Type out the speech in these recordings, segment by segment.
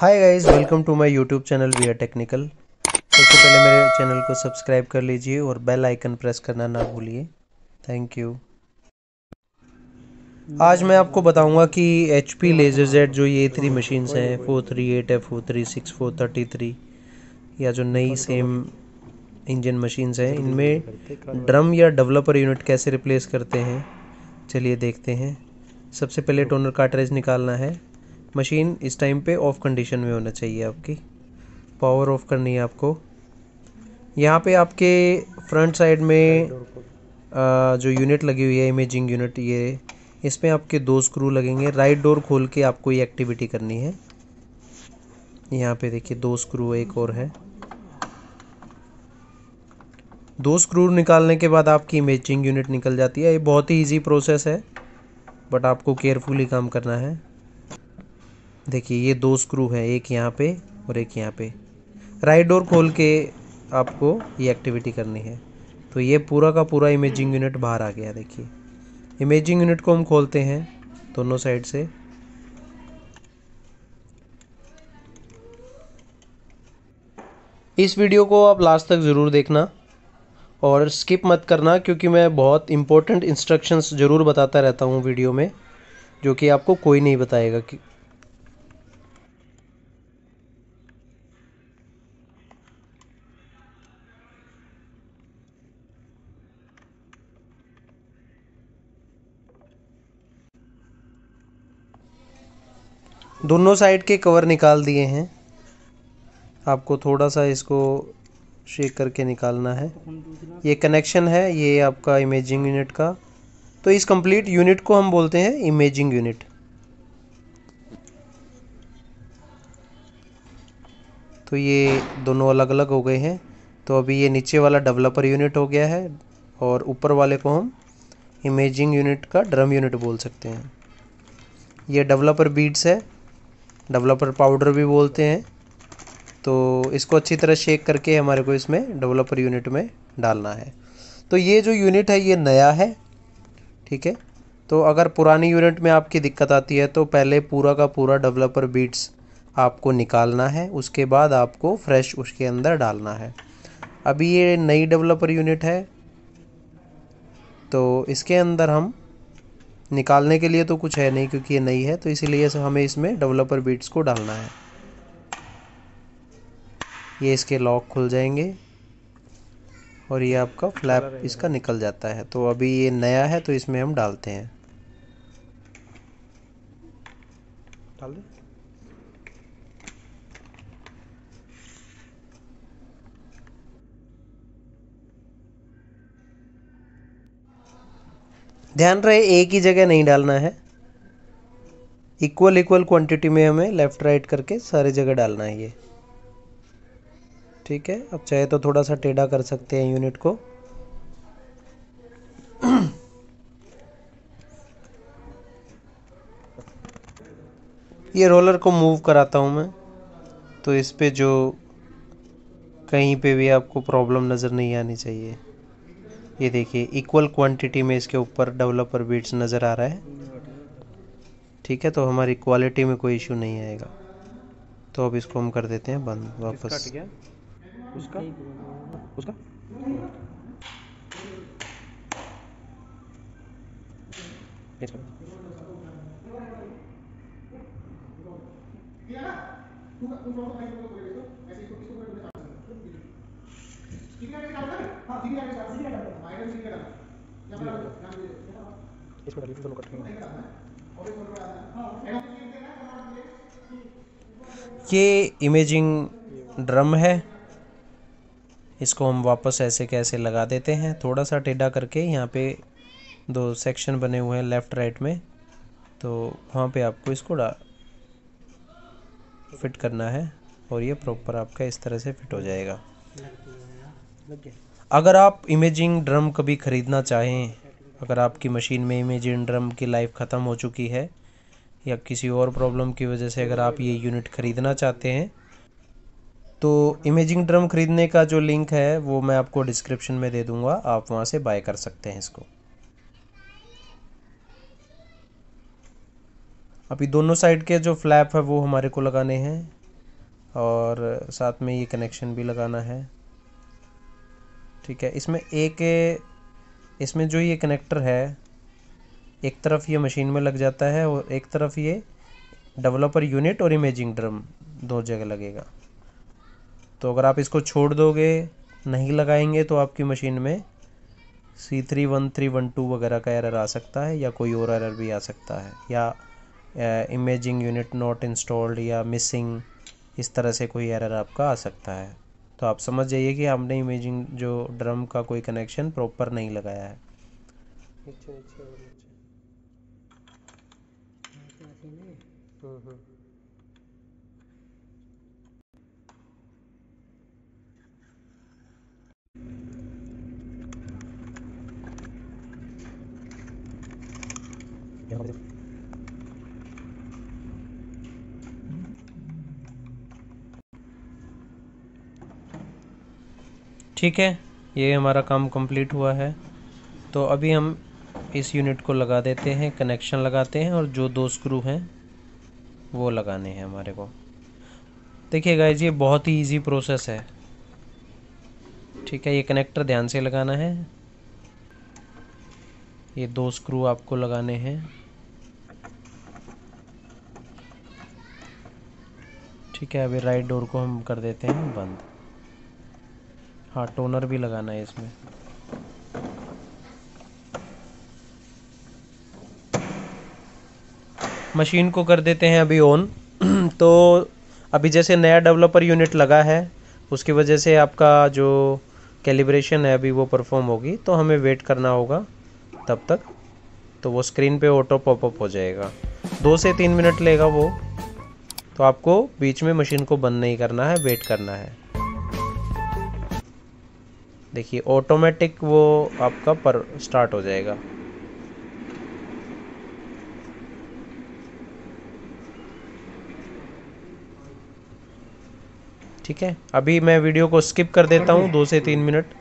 Hi guys, welcome to my YouTube channel we are technical. सबसे पहले मेरे channel को सब्सक्राइब कर लीजिए और बेल आइकन प्रेस करना ना भूलिए। Thank you. आज मैं आपको बताऊंगा कि HP लेजर जेड जो ये थ्री मशीन्स हैं 438 है, 436, 433 या जो नई सेम इंजन मशीन्स हैं, इनमें ड्रम या डेवलपर यूनिट कैसे रिप्लेस करते हैं, चलिए देखते हैं। सबसे पहले टोनर कार्ट्रिज निकालना है। मशीन इस टाइम पे ऑफ कंडीशन में होना चाहिए, आपकी पावर ऑफ करनी है आपको। यहाँ पे आपके फ्रंट साइड में जो यूनिट लगी हुई है, इमेजिंग यूनिट, ये इसमें आपके दो स्क्रू लगेंगे। राइट डोर खोल के आपको ये एक्टिविटी करनी है। यहाँ पे देखिए दो स्क्रू, एक और है। दो स्क्रू निकालने के बाद आपकी इमेजिंग यूनिट निकल जाती है। ये बहुत ही ईजी प्रोसेस है, बट आपको केयरफुली काम करना है। देखिए ये दो स्क्रू है, एक यहाँ पे और एक यहाँ पे। राइट डोर खोल के आपको ये एक्टिविटी करनी है। तो ये पूरा का पूरा इमेजिंग यूनिट बाहर आ गया। देखिए इमेजिंग यूनिट को हम खोलते हैं दोनों साइड से। इस वीडियो को आप लास्ट तक ज़रूर देखना और स्किप मत करना, क्योंकि मैं बहुत इंपॉर्टेंट इंस्ट्रक्शंस ज़रूर बताता रहता हूँ वीडियो में, जो कि आपको कोई नहीं बताएगा। कि दोनों साइड के कवर निकाल दिए हैं, आपको थोड़ा सा इसको शेक करके निकालना है। ये कनेक्शन है, ये आपका इमेजिंग यूनिट का। तो इस कंप्लीट यूनिट को हम बोलते हैं इमेजिंग यूनिट। तो ये दोनों अलग अलग हो गए हैं। तो अभी ये नीचे वाला डेवलपर यूनिट हो गया है और ऊपर वाले को हम इमेजिंग यूनिट का ड्रम यूनिट बोल सकते हैं। ये डेवलपर बीड्स है, डेवलपर पाउडर भी बोलते हैं। तो इसको अच्छी तरह शेक करके हमारे को इसमें डेवलपर यूनिट में डालना है। तो ये जो यूनिट है ये नया है, ठीक है। तो अगर पुरानी यूनिट में आपकी दिक्कत आती है तो पहले पूरा का पूरा डेवलपर बीड्स आपको निकालना है, उसके बाद आपको फ्रेश उसके अंदर डालना है। अभी ये नई डेवलपर यूनिट है, तो इसके अंदर हम निकालने के लिए तो कुछ है नहीं, क्योंकि ये नई है। तो इसीलिए हमें इसमें डेवलपर बीट्स को डालना है। ये इसके लॉक खुल जाएंगे और ये आपका फ्लैप इसका निकल जाता है। तो अभी ये नया है तो इसमें हम डालते हैं। ध्यान रहे एक ही जगह नहीं डालना है, इक्वल क्वांटिटी में हमें लेफ़्ट राइट करके सारी जगह डालना है ये, ठीक है। अब चाहे तो थोड़ा सा टेढ़ा कर सकते हैं यूनिट को। ये रोलर को मूव कराता हूँ मैं, तो इस पे जो कहीं पे भी आपको प्रॉब्लम नज़र नहीं आनी चाहिए। ये देखिए इक्वल क्वांटिटी में इसके ऊपर डेवलपर बीट्स नज़र आ रहा है, ठीक है। तो हमारी क्वालिटी में कोई इशू नहीं आएगा। तो अब इसको हम कर देते हैं बंद वापस। उसका ये इमेजिंग ड्रम है, इसको हम वापस ऐसे कैसे लगा देते हैं, थोड़ा सा टेढ़ा करके। यहाँ पे दो सेक्शन बने हुए हैं लेफ़्ट राइट में, तो वहाँ पे आपको इसको फिट करना है और ये प्रॉपर आपका इस तरह से फिट हो जाएगा। अगर आप इमेजिंग ड्रम कभी ख़रीदना चाहें, अगर आपकी मशीन में इमेजिंग ड्रम की लाइफ ख़त्म हो चुकी है या किसी और प्रॉब्लम की वजह से अगर आप ये यूनिट ख़रीदना चाहते हैं, तो इमेजिंग ड्रम ख़रीदने का जो लिंक है वो मैं आपको डिस्क्रिप्शन में दे दूंगा, आप वहां से बाय कर सकते हैं इसको। अभी दोनों साइड के जो फ्लैप है वो हमारे को लगाने हैं। और साथ में ये कनेक्शन भी लगाना है। ठीक है, इसमें जो ये कनेक्टर है, एक तरफ ये मशीन में लग जाता है और एक तरफ ये डेवलपर यूनिट और इमेजिंग ड्रम दो जगह लगेगा। तो अगर आप इसको छोड़ दोगे, नहीं लगाएंगे, तो आपकी मशीन में C31312 वगैरह का एरर आ सकता है या कोई और एरर भी आ सकता है, या इमेजिंग यूनिट नॉट इंस्टॉल्ड या मिसिंग, इस तरह से कोई एरर आपका आ सकता है। तो आप समझ जाइए कि आपने इमेजिंग जो ड्रम का कोई कनेक्शन प्रॉपर नहीं लगाया है। ठीक है, ये हमारा काम कंप्लीट हुआ है। तो अभी हम इस यूनिट को लगा देते हैं, कनेक्शन लगाते हैं, और जो दो स्क्रू हैं वो लगाने हैं हमारे को। देखिए गाइस, ये बहुत ही इजी प्रोसेस है। ठीक है, ये कनेक्टर ध्यान से लगाना है, ये दो स्क्रू आपको लगाने हैं। ठीक है, अभी राइट डोर को हम कर देते हैं बंद। हाँ, टोनर भी लगाना है इसमें। मशीन को कर देते हैं अभी ऑन। तो अभी जैसे नया डेवलपर यूनिट लगा है, उसकी वजह से आपका जो कैलिब्रेशन है अभी वो परफॉर्म होगी, तो हमें वेट करना होगा तब तक। तो वो स्क्रीन पे ऑटो पॉपअप हो जाएगा, 2 से 3 मिनट लेगा वो। तो आपको बीच में मशीन को बंद नहीं करना है, वेट करना है। देखिए ऑटोमेटिक वो आपका पर स्टार्ट हो जाएगा। ठीक है, अभी मैं वीडियो को स्किप कर देता हूँ 2 से 3 मिनट।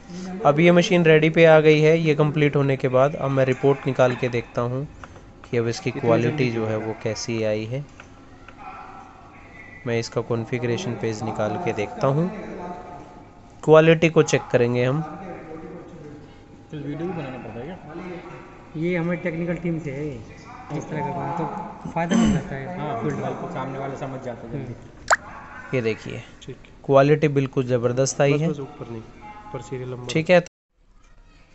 अभी ये मशीन रेडी पे आ गई है। ये कंप्लीट होने के बाद अब मैं रिपोर्ट निकाल के देखता हूँ कि अब इसकी क्वालिटी जो है वो कैसी आई है। मैं इसका कॉन्फ़िगरेशन पेज निकाल के देखता हूँ, क्वालिटी को चेक करेंगे हम। वीडियो भी बनाना पड़ता है क्या? ये हमारी टेक्निकल टीम से है, इस तरह का तो फायदा मिलता है। हाँ, फील्ड वाले को सामने वाले समझ जाते हैं। ये देखिए, क्वालिटी बिल्कुल ज़बरदस्त आई है। ठीक है,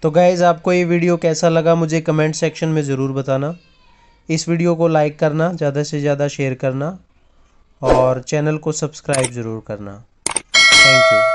तो गाइज़ आपको ये वीडियो कैसा लगा मुझे कमेंट सेक्शन में ज़रूर बताना। इस वीडियो को लाइक करना, ज़्यादा से ज़्यादा शेयर करना और चैनल को सब्सक्राइब ज़रूर करना। Thank you.